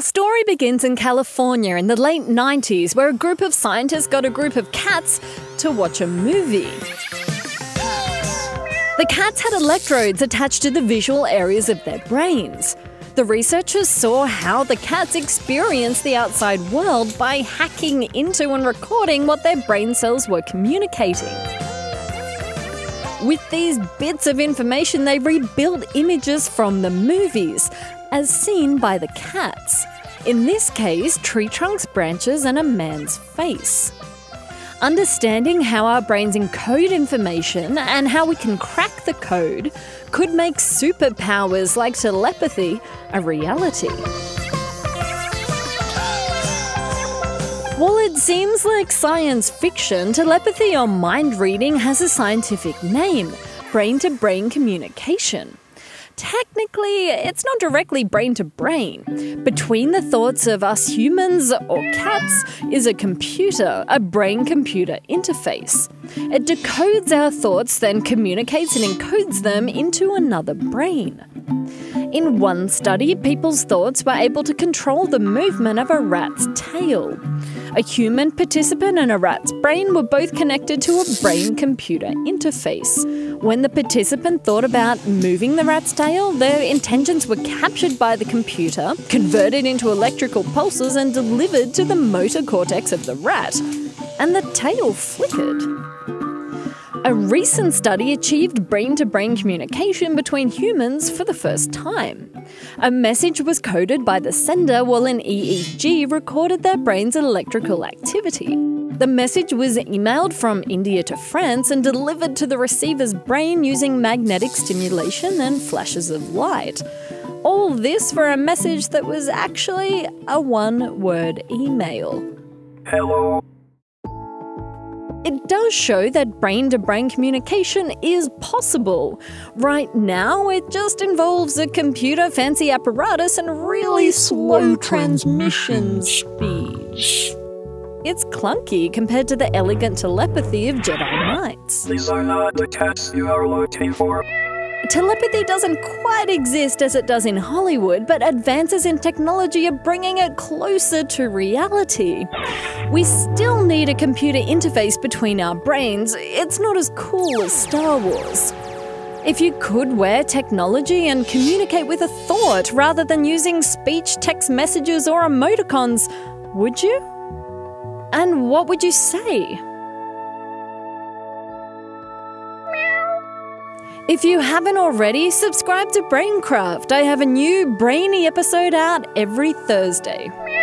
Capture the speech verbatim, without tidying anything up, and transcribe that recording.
Our story begins in California in the late nineties, where a group of scientists got a group of cats to watch a movie. The cats had electrodes attached to the visual areas of their brains. The researchers saw how the cats experienced the outside world by hacking into and recording what their brain cells were communicating. With these bits of information, they rebuilt images from the movies, as seen by the cats. In this case, tree trunks, branches, and a man's face. Understanding how our brains encode information and how we can crack the code could make superpowers like telepathy a reality. While it seems like science fiction, telepathy or mind reading has a scientific name: brain-to-brain communication. Technically, it's not directly brain to brain. Between the thoughts of us humans or cats is a computer, a brain-computer interface. It decodes our thoughts, then communicates and encodes them into another brain. In one study, people's thoughts were able to control the movement of a rat's tail. A human participant and a rat's brain were both connected to a brain-computer interface. When the participant thought about moving the rat's tail, their intentions were captured by the computer, converted into electrical pulses and delivered to the motor cortex of the rat, and the tail flickered. A recent study achieved brain-to-brain communication between humans for the first time. A message was coded by the sender while an E E G recorded their brain's electrical activity. The message was emailed from India to France and delivered to the receiver's brain using magnetic stimulation and flashes of light. All this for a message that was actually a one-word email. Hello. It does show that brain-to-brain communication is possible. Right now, it just involves a computer, fancy apparatus, and really slow transmission speeds. It's clunky compared to the elegant telepathy of Jedi Knights. These are not the cats you are looking for. Telepathy doesn't quite exist as it does in Hollywood, but advances in technology are bringing it closer to reality. We still need a computer interface between our brains. It's not as cool as Star Wars. If you could wear technology and communicate with a thought rather than using speech, text messages or emoticons, would you? And what would you say? If you haven't already, subscribe to BrainCraft. I have a new brainy episode out every Thursday.